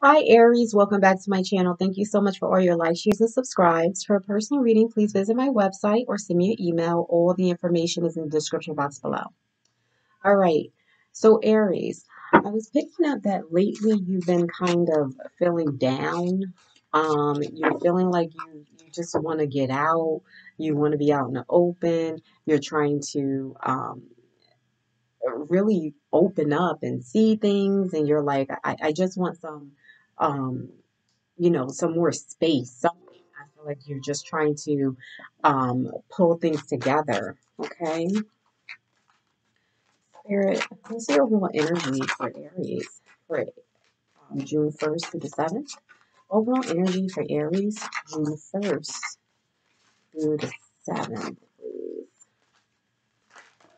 Hi Aries, welcome back to my channel. Thank you so much for all your likes, shares, and subscribes. For a personal reading, please visit my website or send me an email. All the information is in the description box below. All right, so Aries, I was picking up that lately you've been kind of feeling down. You're feeling like you just want to get out. You want to be out in the open. You're trying to really open up and see things, and you're like, I just want some some more space, something. I feel like you're just trying to pull things together, okay? Spirit, what's the overall energy for Aries for June 1st through the 7th? Overall energy for Aries, June 1st through the 7th, please.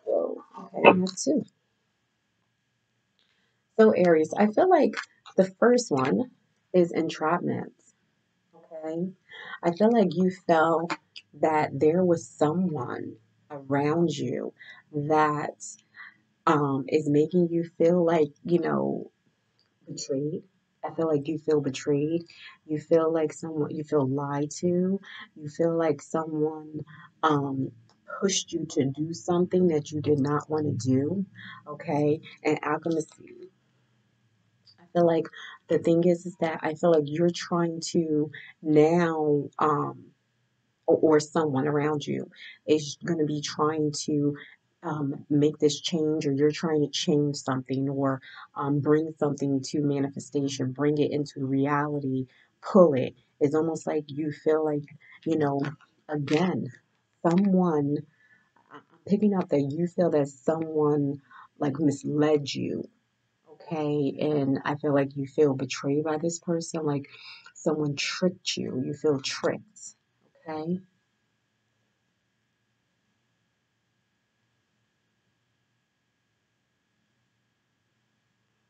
Whoa, okay, I have two. So Aries, I feel like the first one is entrapment, okay? I feel like you felt that there was someone around you that is making you feel like, betrayed. I feel like you feel betrayed. You feel like someone, you feel lied to. You feel like someone pushed you to do something that you did not want to do, okay? And Alchemist, I feel like the thing is that I feel like you're trying to now, or someone around you is going to be trying to make this change, or you're trying to change something, or bring something to manifestation, bring it into reality, pull it. It's almost like you feel like, again, someone, I'm picking up that you feel that someone like misled you. Okay, and I feel like you feel betrayed by this person, like someone tricked you. You feel tricked, okay?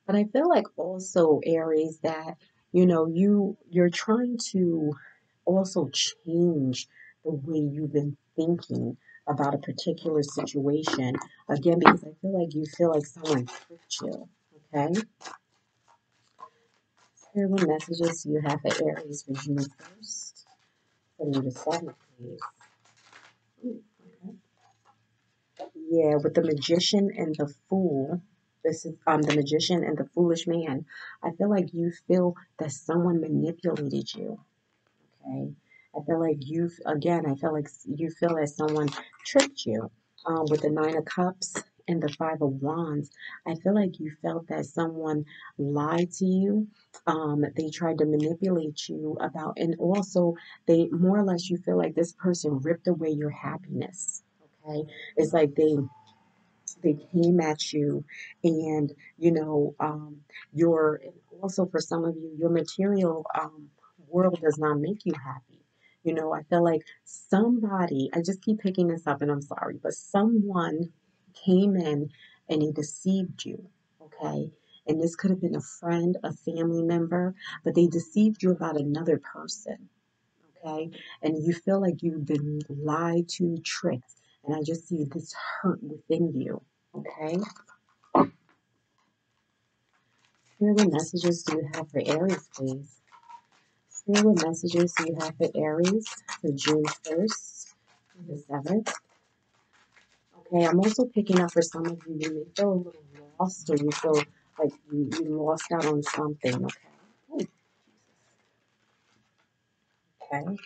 But I feel like also, Aries, that, you're trying to also change the way you've been thinking about a particular situation. Again, because I feel like you feel like someone tricked you. Okay. Here are the messages you have for Aries for June 1st through the 7th, please. Ooh, okay. Yeah, with the Magician and the Fool. This is the Magician and the Foolish Man. I feel like you feel that someone manipulated you. Okay. I feel like you've, again, I feel like you feel that someone tricked you. With the Nine of Cups and the Five of Wands, I feel like you felt that someone lied to you. They tried to manipulate you about, and also they more or less, you feel like this person ripped away your happiness. Okay, it's like they came at you, and your, also for some of you, your material world does not make you happy. I feel like somebody, I just keep picking this up, and I'm sorry, but someone came in and they deceived you, okay? And this could have been a friend, a family member, but they deceived you about another person, okay? And you feel like you've been lied to, tricked, and I just see this hurt within you, okay? Here are the messages you have for Aries, please. Here are the messages you have for Aries for June 1st to the 7th. Okay, I'm also picking up for some of you, you may feel a little lost, or you feel like you lost out on something, okay? Ooh. Okay.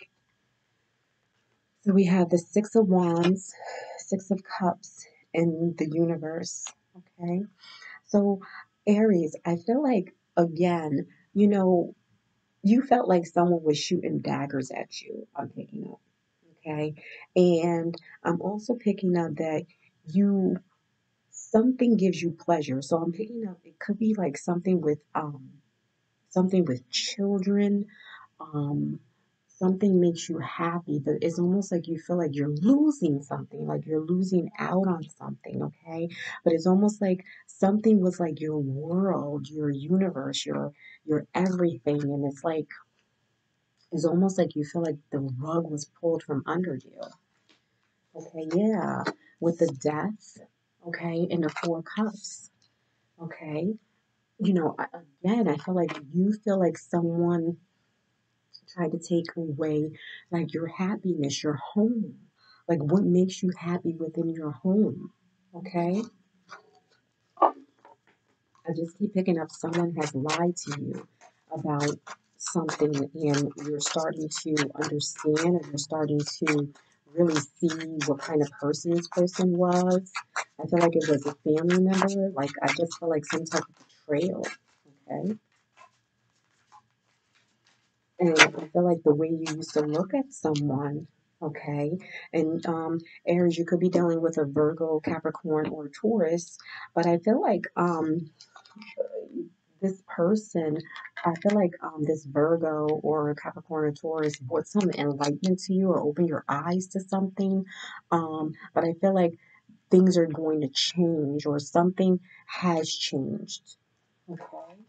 So we have the Six of Wands, Six of Cups, and the Universe, okay? So, Aries, I feel like, again, you felt like someone was shooting daggers at you, I'm picking up. Okay, and I'm also picking up that something gives you pleasure. So I'm picking up it could be like something with children, something makes you happy, but it's almost like you feel like you're losing something, like you're losing out on something, okay? But it's almost like something was like your world, your universe, your everything, and it's like, it's almost like you feel like the rug was pulled from under you. Okay, yeah. With the Death, okay, and the Four Cups, okay. again, I feel like you feel like someone tried to take away, like, your happiness, your home, like what makes you happy within your home. Okay. I just keep picking up someone has lied to you about something, and you're starting to understand, and you're starting to really see what kind of person this person was. I feel like it was a family member. Like, I just feel like some type of betrayal. Okay. And I feel like the way you used to look at someone. Okay. And Aries, you could be dealing with a Virgo, Capricorn, or Taurus, but I feel like this person, I feel like this Virgo or Capricorn or Taurus brought some enlightenment to you or opened your eyes to something. But I feel like things are going to change, or something has changed. Okay.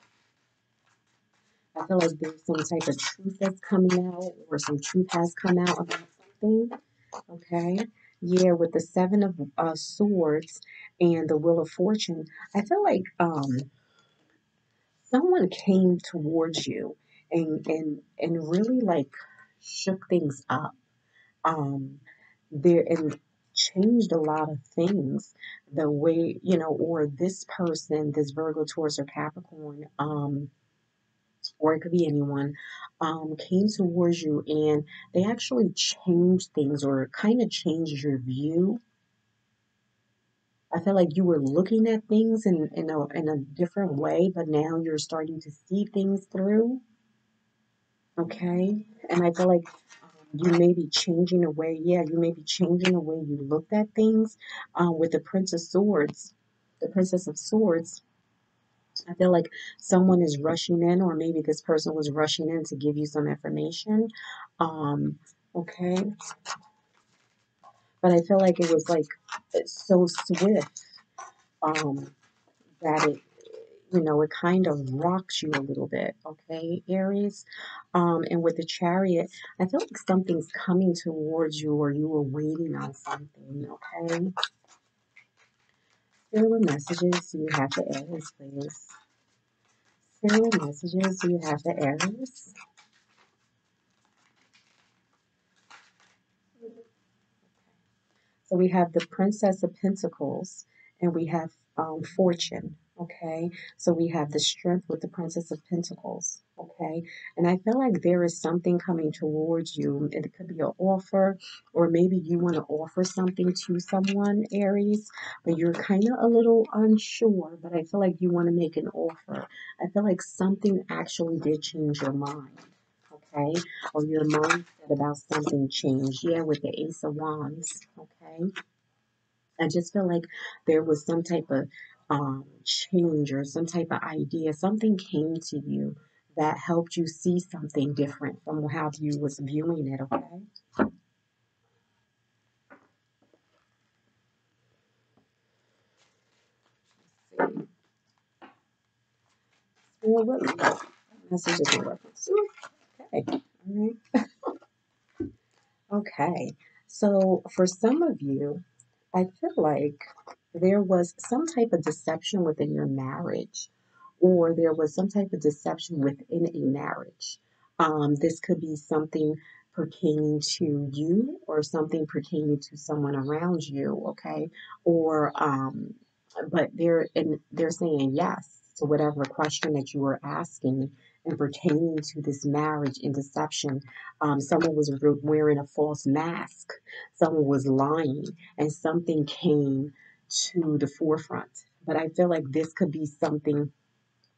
I feel like there's some type of truth that's coming out, or some truth has come out about something. Okay. Yeah, with the Seven of Swords and the Wheel of Fortune, I feel like someone came towards you and really, like, shook things up there and changed a lot of things, the way, or this person, this Virgo, Taurus, or Capricorn, or it could be anyone, came towards you and they actually changed things, or kind of changed your view. I feel like you were looking at things in a different way, but now you're starting to see things through. Okay. And I feel like you may be changing the way, you looked at things. With the Princess of Swords, I feel like someone is rushing in, or maybe this person was rushing in to give you some information. Okay. But I feel like it was, like, so swift that it, it kind of rocks you a little bit. Okay, Aries. And with the Chariot, I feel like something's coming towards you, or you were waiting on something. Okay. Serial messages do you have to Aries, please? Serial messages do you have to Aries? So we have the Princess of Pentacles, and we have Fortune, okay? So we have the Strength with the Princess of Pentacles, okay? And I feel like there is something coming towards you. It could be an offer, or maybe you want to offer something to someone, Aries, but you're kind of a little unsure, but I feel like you want to make an offer. I feel like something actually did change your mind, okay? Or your mindset about something changed. Yeah, with the Ace of Wands, okay? I just feel like there was some type of change, or some type of idea. Something came to you that helped you see something different from how you was viewing it, okay? Let's see. Well, what message is in reference to? Okay. All right. Okay. So for some of you, I feel like there was some type of deception within your marriage, or there was some type of deception within a marriage. This could be something pertaining to you, or something pertaining to someone around you. Okay. Or, but they're saying yes to whatever question that you were asking, and pertaining to this marriage and deception. Someone was wearing a false mask, someone was lying, and something came to the forefront. But I feel like this could be something,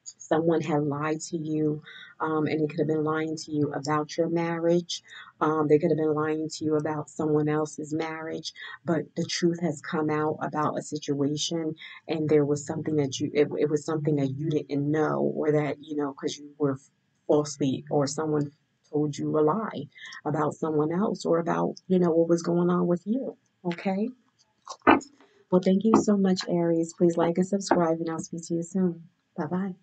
someone had lied to you, and it could have been lying to you about your marriage. They could have been lying to you about someone else's marriage, but the truth has come out about a situation, and there was something that it was something that you didn't know, or that, because you were falsely, or someone told you a lie about someone else, or about, what was going on with you. Okay. Well, thank you so much, Aries. Please like and subscribe, and I'll speak to you soon. Bye-bye.